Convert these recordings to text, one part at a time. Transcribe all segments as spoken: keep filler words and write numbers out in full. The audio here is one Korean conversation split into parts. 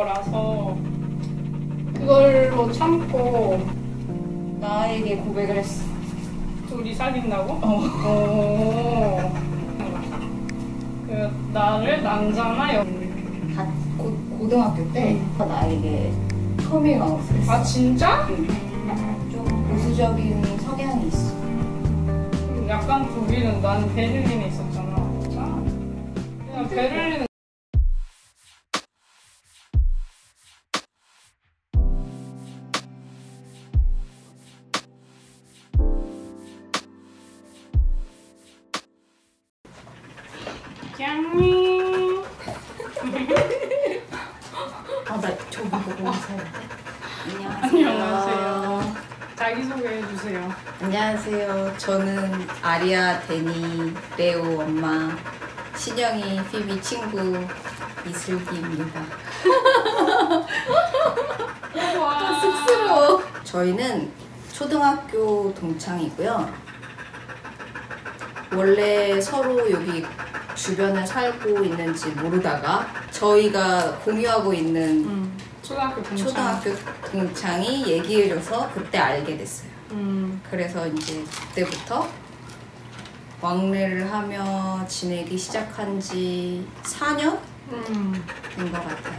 라서 그걸로 참고 나에게 고백을 했어. 둘이 사귄다고? 어. 그 나를 남자나 여... 다 고, 고등학교 때 응. 나에게 커밍아웃을 했어. 아 진짜? 응. 좀 보수적인 성향이 있어. 약간 독일은 나는 베를린에 있었잖아. 아, 그냥 베를린은 짱이. 아, 나 저기 보고 오세요. 안녕하세요. 안녕하세요. 자기소개해주세요. 안녕하세요. 저는 아리아, 데니, 레오, 엄마, 신영이, 피비, 친구, 이슬기입니다. 와, 쑥스러워. 저희는 초등학교 동창이고요. 원래 서로 여기 주변에 살고 있는지 모르다가 저희가 공유하고 있는 음, 초등학교, 동창. 초등학교 동창이 얘기해줘서 그때 알게 됐어요. 음. 그래서 이제 그때부터 왕래를 하며 지내기 시작한 지 사 년 음. 된 것 같아요.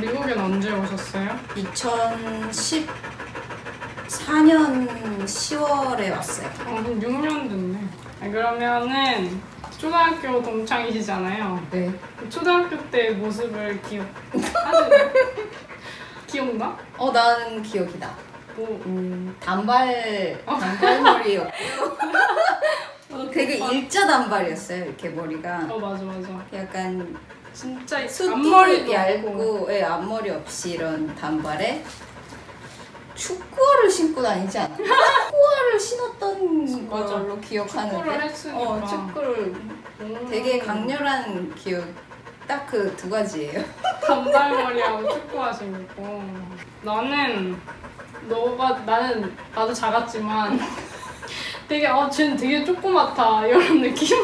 미국엔 언제 오셨어요? 이천십사 년 시월에 왔어요. 어, 그럼 육 년 됐네. 아, 그러면은 초등학교 동창이시잖아요. 네. 초등학교 때 모습을 기억... 하시나요? 기억나? 어, 나는 기억이 나. 뭐, 음, 단발... 어? 단발머리였고 어, 되게 맞아. 일자 단발이었어요, 이렇게 머리가. 어, 맞아, 맞아. 약간... 진짜 앞머리도 얇고, 예, 앞머리 없이 이런 단발에 축구화를 신고 다니지 않아? 축구화를 신었던 맞아. 걸로 기억하는데 축구를 했으니까 어, 축구를 음. 되게 강렬한 기억 딱 그 두 가지예요. 단발머리하고 축구화 신고. 나는 너가 나는 나도 작았지만 되게 어 쟤는 되게 조그맣다 이런 느낌?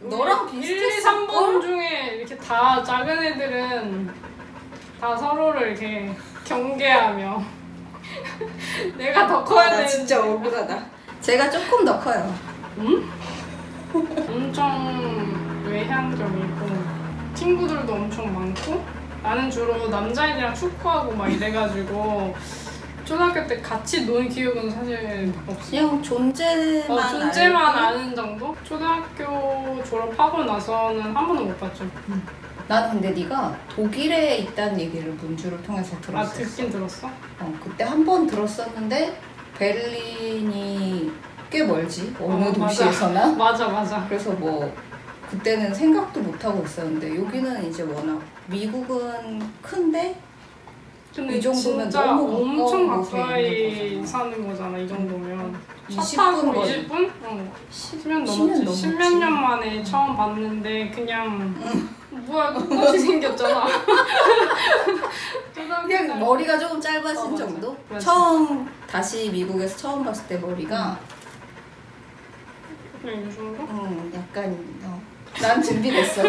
너랑 비슷했어? 일, 이, 삼 번 중에 이렇게 다 작은 애들은 다 서로를 이렇게 경계하며 내가 더 커야 되는데. 아, 진짜 억울하다. 제가 조금 더 커요. 응? 엄청 외향적이고 친구들도 엄청 많고 나는 주로 남자애들이랑 축구하고 막 이래가지고 초등학교 때 같이 논 기억은 사실 없어. 그냥 존재만, 어, 존재만 알고. 아는 정도? 초등학교 졸업하고 나서는 한 번도 못 봤죠. 응. 난 근데 네가 독일에 있다는 얘기를 문주를 통해서 들었어. 아, 듣긴 들었어? 어, 그때 한 번 들었었는데 베를린이 꽤 멀지? 어느 어, 도시에서나? 맞아. 맞아, 맞아. 그래서 뭐 그때는 생각도 못하고 있었는데 여기는 이제 워낙 미국은 큰데 근데 이 정도면 진짜 너무 엄청 가까이 사는 거잖아, 이 정도면. 차 타고 이십 분? 어. 십 년 넘었지. 십몇 년 만에 처음 봤는데 그냥 응. 뭐야, 똑같이 생겼잖아. 그냥 머리가 조금 짧아진 어, 정도? 맞아. 처음, 다시 미국에서 처음 봤을 때 머리가 그냥 이 정도? 응, 약간 어. 난 준비됐어.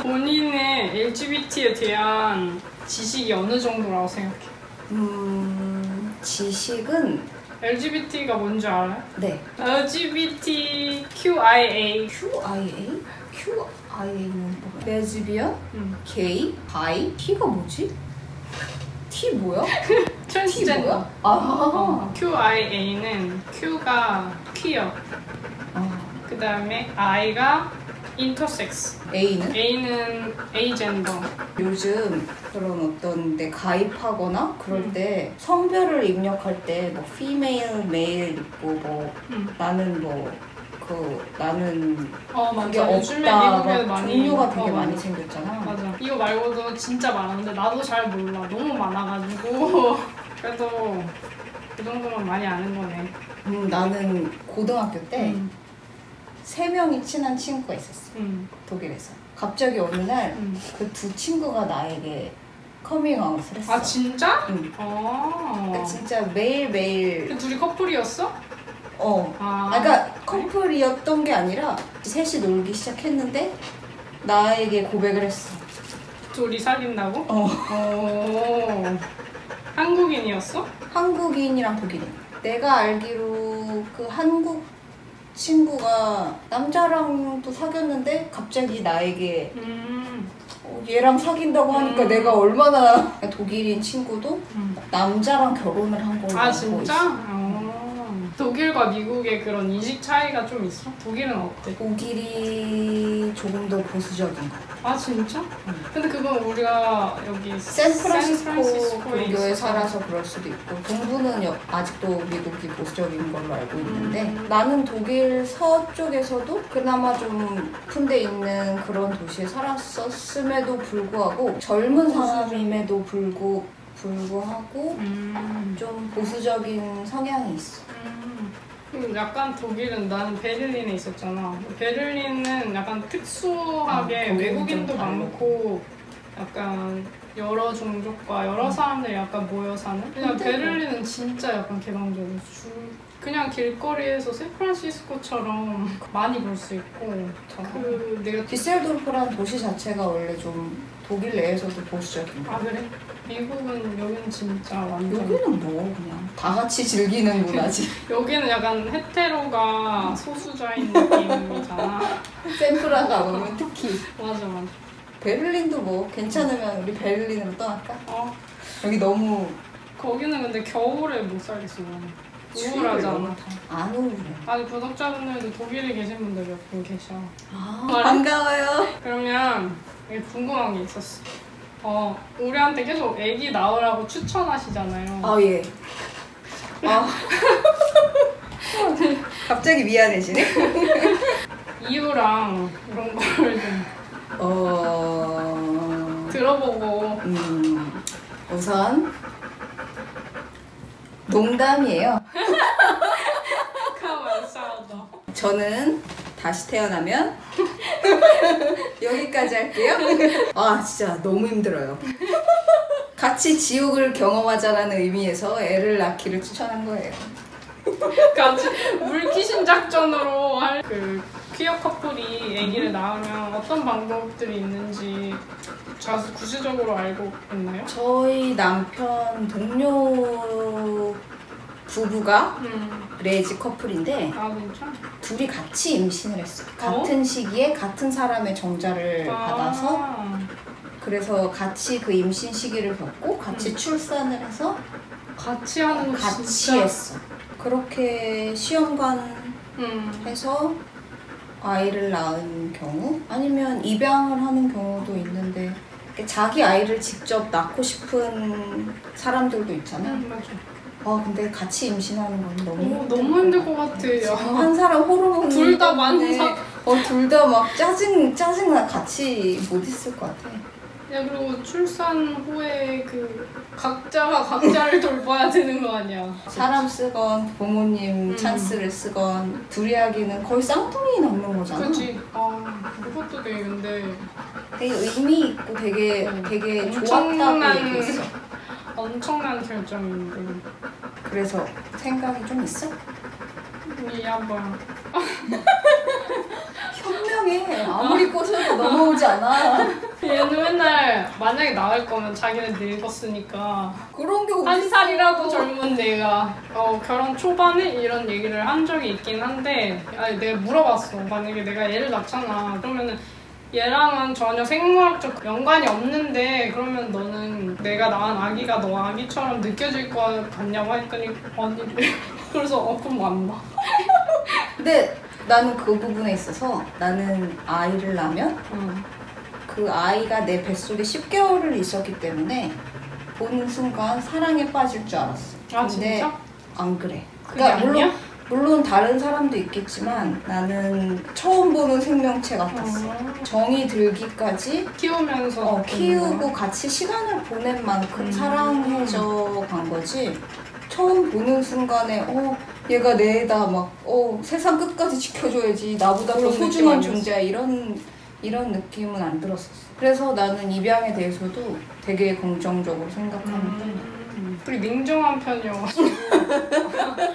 본인의 엘지비티에 대한 지식이 어느 정도라고 생각해? 음... 지식은? 엘지비티가 뭔지 알아요? 네. 엘지비티큐아이에이. 큐아이에이? 큐아이에이는 뭐야? 레즈비언? 응. 게이? 바이? T가 뭐지? T 뭐야? 트랜스젠더. 뭐야? 아. 어, 큐아이에이는 Q가 퀴어. 아. 그 다음에 I가 인터섹스. A는? A는 에이젠더. 요즘 그런 어떤 데 가입하거나 그럴 음. 때 성별을 입력할 때 뭐 female, male 있고 뭐 음. 나는 뭐 그 나는 어, 그게 없다 많이 종류가 되게 어, 많이 생겼잖아. 맞아. 이거 말고도 진짜 많은데 나도 잘 몰라. 너무 많아가지고 그래도 그 정도면 많이 아는 거네. 음, 나는 고등학교 때 음. 세 명이 친한 친구가 있었어. 음. 독일에서. 갑자기 어느 날 그 두 음. 친구가 나에게 커밍아웃을 했어. 아 진짜? 응. 아 그러니까 진짜 매일매일. 그 둘이 커플이었어? 어. 아. 그러니까 커플이었던 게 아니라 셋이 놀기 시작했는데 나에게 고백을 했어. 조리 사귄다고? 어. 어. 한국인이었어? 한국인이랑 독일인. 내가 알기로 그 한국 친구가 남자랑도 사귀었는데 갑자기 나에게 음. 어, 얘랑 사귄다고 하니까 음. 내가 얼마나 독일인 친구도 음. 남자랑 결혼을 한 걸로 알고 있어. 아 진짜? 독일과 미국의 그런 인식 차이가 좀 있어? 독일은 어때? 독일이 조금 더 보수적인 것 같아. 아 진짜? 응. 근데 그건 우리가 여기 샌프란시스코 교에 살아서 그럴 수도 있고 동부는 아직도 미국이 보수적인 걸로 알고 있는데 음. 나는 독일 서쪽에서도 그나마 좀 푼데 있는 그런 도시에 살았었음에도 불구하고 젊은 사람임에도 불구, 불구하고 음. 좀 보수적인 성향이 있어. 약간 독일은, 나는 베를린에 있었잖아. 베를린은 약간 특수하게 아, 외국인도 많고 약간 여러 종족과 여러 사람들이 약간 모여 사는? 그냥 베를린은 진짜 약간 개방적이고 그냥 길거리에서 샌프란시스코처럼 많이 볼 수 있고 그 내가 디셀도르프라는 도시 자체가 원래 좀 독일 내에서도 보수적인 거. 아 그래? 미국은 여기는 진짜 완전 여기는 뭐 그냥 다 같이 즐기는 문화지. 여기는 약간 헤테로가 소수자인 느낌이잖아. 샌프라가 오면 특히. 맞아 맞아. 베를린도 뭐 괜찮으면 우리 베를린으로 떠날까? 어. 여기 너무 거기는 근데 겨울에 못 살겠어. 우울하잖아. 안 우울해. 아니 구독자분들도 독일에 계신 분들 몇 분 계셔. 아 반가워요. 그러면 궁금한 게 있었어. 어 우리한테 계속 애기 낳으라고 추천하시잖아요. 아 예. 아 갑자기 미안해지네. 이유랑 그런 거를 좀 어 들어보고. 음 우선. 농담이에요. 저는 다시 태어나면 여기까지 할게요. 아 진짜 너무 힘들어요. 같이 지옥을 경험하자라는 의미에서 애를 낳기를 추천한 거예요. 같이 물귀신 작전으로 할 그 퀴어 커플이 아기를 낳으면 어떤 방법들이 있는지 자주 구체적으로 알고 있나요? 저희 남편 동료 부부가 음. 레즈 커플인데 아, 둘이 같이 임신을 했어요. 같은 어? 시기에 같은 사람의 정자를 아 받아서 그래서 같이 그 임신 시기를 겪고 같이 음. 출산을 해서 같이 하는 거 같이 진짜? 했어. 그렇게 시험관 음. 해서 아이를 낳은 경우 아니면 입양을 하는 경우도 있는데 자기 아이를 직접 낳고 싶은 사람들도 있잖아. 음, 맞아. 아 근데 같이 임신하는 건 너무 오, 너무 힘들 것 같아. 한 사람 호르몬 둘 다 만사 어 둘 다 막 짜증 짜증 나 같이 못 있을 것 같아. 야 그리고 출산 후에 그 각자가 각자를 돌봐야 되는 거 아니야. 사람 쓰건 부모님 음. 찬스를 쓰건 둘이 하기는 거의 쌍둥이 남는 거잖아. 그치. 아 그것도 되게 근데 되게 의미 있고 되게 음. 되게 좋았다고 얘기했어. 엄청난 결정인데. 그래서 생각이 좀 있어? 이 양반 현명해. 아무리 꼬셔도 넘어오지 않아. 얘는 맨날 만약에 나갈 거면 자기는 늙었으니까 그런 게 한 살이라도 젊은 내가 어, 결혼 초반에 이런 얘기를 한 적이 있긴 한데 아니, 내가 물어봤어. 만약에 내가 얘를 낳잖아 그러면은 얘랑은 전혀 생물학적 연관이 없는데 그러면 너는 내가 낳은 아기가 너 아기처럼 느껴질 거 같냐고 했더니 아니 그래서 어 그럼 안 봐. 근데 나는 그 부분에 있어서 나는 아이를 낳으면 응. 그 아이가 내 뱃속에 십 개월을 있었기 때문에 보는 순간 사랑에 빠질 줄 알았어. 아 근데 진짜? 안 그래. 그러니까 물론 물론 다른 사람도 있겠지만 나는 처음 보는 생명체 같았어. 어. 정이 들기까지 키우면서 어, 키우고 거야? 같이 시간을 보낸 만큼 음. 사랑해져 간 거지. 처음 보는 순간에 어 얘가 내다 막 어 세상 끝까지 지켜줘야지 나보다 더 소중한 존재야 이런 이런 느낌은 안 들었었어. 그래서 나는 입양에 대해서도 되게 긍정적으로 생각하는 음. 편이야. 그리고 냉정한 편이어가지고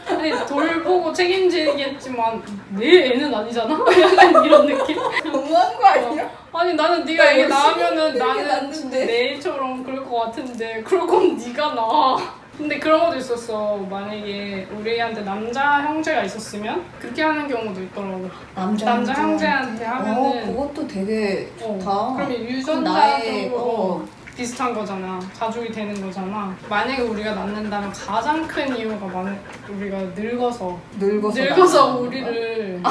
아니, 돌보고 책임지겠지만 내 애는 아니잖아? 약간 이런 느낌? 너무한 거 아니야? 어. 아니 나는 네가 나 애기 낳으면은 나는 진짜 내 애처럼 그럴 것 같은데 그럴 거면 네가 낳아. 근데 그런 것도 있었어. 만약에 우리 애한테 남자 형제가 있었으면 그렇게 하는 경우도 있더라고. 남자, 남자 형제한테 하면은 어, 그것도 되게 좋다. 어. 그럼 유전자도 어. 비슷한 거잖아. 가족이 되는 거잖아. 만약에 우리가 낳는다면 가장 큰 이유가 많은, 우리가 늙어서 늙어서, 늙어서 우리를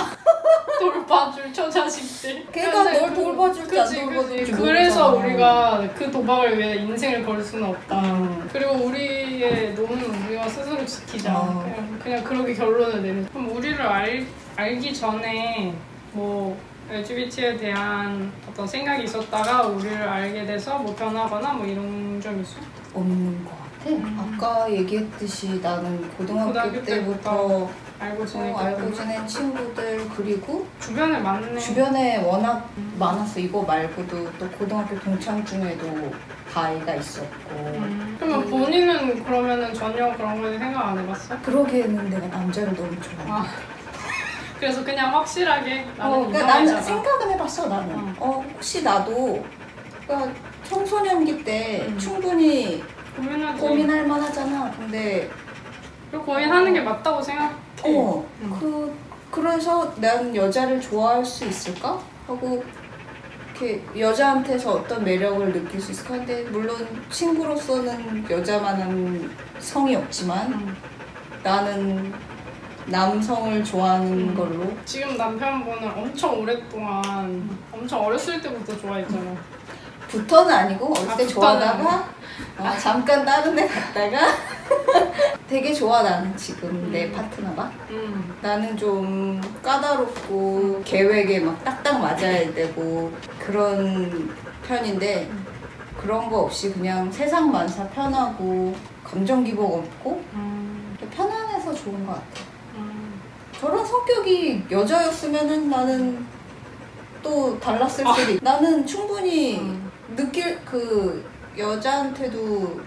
돌봐줄 처자식들. 걔가 널 돌봐줄지 안 돌봐줄지. 그래서 우리가 그 도박을 위해 인생을 걸 수는 없다. 음. 그리고 우리의 놈은 우리가 스스로 지키자. 어. 그냥, 그냥 그렇게 결론을 내리자. 그럼 우리를 알, 알기 전에 뭐 엘지비티에 대한 어떤 생각이 있었다가 우리를 알게 돼서 뭐 변하거나 뭐 이런 점 있어? 없는 것 같아. 음. 아까 얘기했듯이 나는 고등학교, 고등학교 때부터 알고 지낸, 어, 알고 지낸 친구들, 그리고 주변에 많네. 주변에 워낙 음. 많았어. 이거 말고도 또 고등학교 동창 중에도 바이가 있었고. 음. 그러면 음. 본인은 그러면은 전혀 그런 거에 생각 안 해봤어? 그러기에는 내가 남자를 너무 좋아해. 아. 그래서 그냥 확실하게 나는 어, 그러니까 나는 생각은 해봤어. 나는 어. 어, 혹시 나도 그러니까 청소년기 때 음. 충분히 고민하지. 고민할 만하잖아. 근데 고민하는 게 맞다고 생각해. 어, 음. 그, 그래서 난 여자를 좋아할 수 있을까? 하고 이렇게 여자한테서 어떤 매력을 느낄 수 있을까? 근데 물론 친구로서는 여자만한 성이 없지만 음. 나는 남성을 좋아하는 걸로. 지금 남편분은 엄청 오랫동안 음. 엄청 어렸을 때부터 좋아했잖아. 부터는 아니고 어릴 아, 때 좋아하다가 어, 아, 잠깐 다른 데 갔다가 되게 좋아. 나는 지금 음. 내 파트너가 음. 나는 좀 까다롭고 음. 계획에 막 딱딱 맞아야 되고 그런 편인데 음. 그런 거 없이 그냥 세상만사 편하고 감정 기복 없고 음. 편안해서 좋은 것 같아. 저런 성격이 여자였으면은 나는 또 달랐을 아. 수도 있. 나는 충분히 음. 느낄 그 여자한테도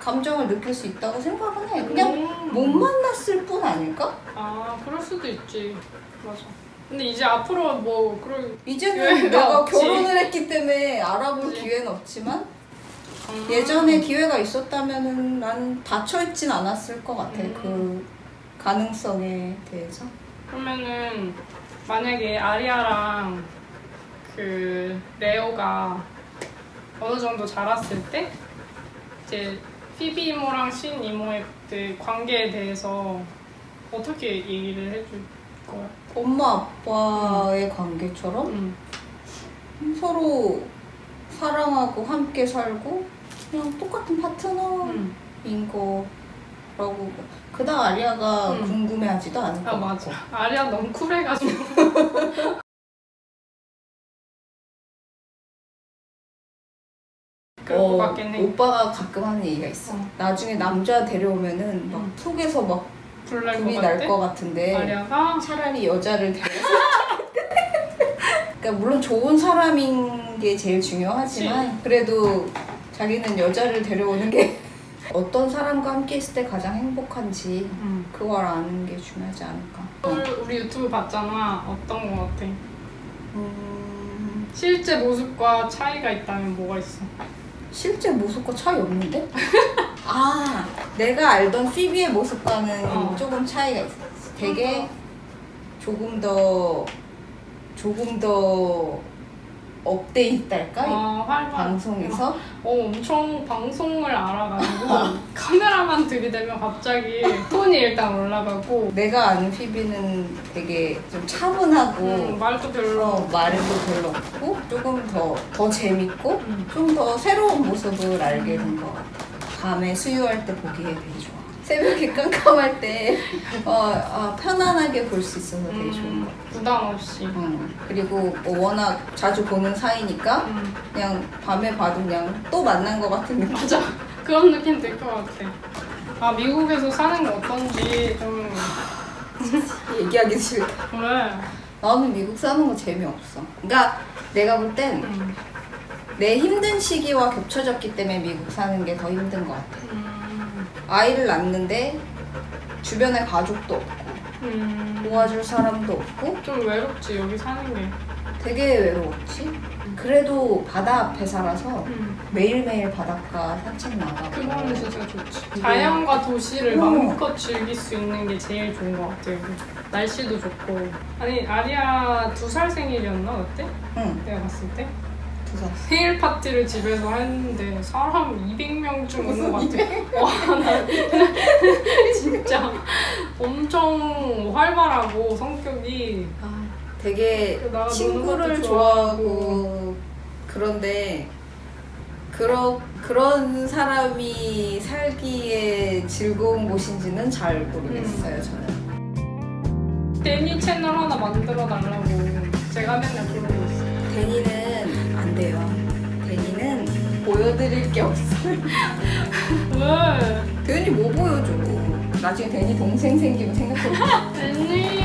감정을 느낄 수 있다고 생각은 해. 그냥 음. 못 만났을 뿐 아닐까? 아, 그럴 수도 있지. 맞아. 근데 이제 앞으로 뭐 그런 이제는 내가 없지. 결혼을 했기 때문에 알아볼 그치. 기회는 없지만 음. 예전에 기회가 있었다면은 난 닫혀있진 않았을 것 같아. 음. 그. 가능성에 대해서? 그러면은 만약에 아리아랑 그 레오가 어느 정도 자랐을 때 이제 피비 이모랑 신 이모의 그 관계에 대해서 어떻게 얘기를 해줄 거야? 엄마 아빠의 응. 관계처럼 응. 서로 사랑하고 함께 살고 그냥 똑같은 파트너인 응. 거라고. 그다음 아리아가 음. 궁금해하지도 않을 것 같고. 아 맞아. 아리아 너무 쿨해가지고. 어, 오빠가 가끔 하는 얘기가 있어. 어. 나중에 남자 데려오면은 막 음. 속에서 막 불이 날 것 같은데 아리아가? 차라리 여자를 데려서. 그러니까 물론 좋은 사람인 게 제일 중요하지만 그치? 그래도 자기는 여자를 데려오는 게 어떤 사람과 함께 있을 때 가장 행복한지 음. 그걸 아는 게 중요하지 않을까. 어. 우리 유튜브 봤잖아. 어떤 거 같아? 음... 실제 모습과 차이가 있다면 뭐가 있어? 실제 모습과 차이 없는데? 아, 내가 알던 피비의 모습과는 어. 조금 차이가 있어. 되게 조금 더 조금 더 업데이트할까? 아, 활발. 방송에서? 어, 엄청 방송을 알아가지고 카메라만 들이대면 갑자기 톤이 일단 올라가고. 내가 아는 피비는 되게 좀 차분하고 음, 말도 별로 어, 말도 별로 없고 조금 더, 더 재밌고 음. 좀 더 새로운 모습을 알게 된 것 같아. 밤에 수유할 때 보기에 되게 좋아. 새벽에 깜깜할 때 어, 어, 편안하게 볼 수 있어서 되게 음, 좋은 것 같아요. 부담 없이. 응. 그리고 뭐 워낙 자주 보는 사이니까 음. 그냥 밤에 봐도 그냥 또 만난 것 같은 느낌. 맞아. 그런 느낌 들 것 같아. 아, 미국에서 사는 거 어떤지 좀 얘기하기 싫다. 그래. 나는 미국 사는 거 재미없어. 그러니까 내가 볼 땐 내 힘든 시기와 겹쳐졌기 때문에 미국 사는 게 더 힘든 것 같아. 음. 아이를 낳는데 주변에 가족도 없고 음. 도와줄 사람도 없고 좀 외롭지, 여기 사는 게. 되게 외로웠지. 음. 그래도 바다 앞에 살아서 음. 매일매일 바닷가 산책 나가고. 그거는 진짜 좋지. 자연과 도시를 어. 마음껏 즐길 수 있는 게 제일 좋은 것 같아요. 날씨도 좋고. 아니, 아리아 두 살 생일이었나 그때? 응. 내가 갔을 때? 생일 파티를 집에서 했는데 사람 이백 명쯤 오는 것 같아. 와, 나 진짜 엄청 활발하고 성격이 아, 되게 친구를 좋아하고. 그런데 그러, 그런 사람이 살기에 즐거운 곳인지는 잘 모르겠어요. 음. 저는 데니 채널 하나 만들어 달라고 제가 맨날 부르고 있어요. 데니는 안 돼요. 대니는 보여드릴 게 없어요. 왜? 대니 뭐 보여줘? 나중에 대니 동생 생기면 생각해보자. 대니!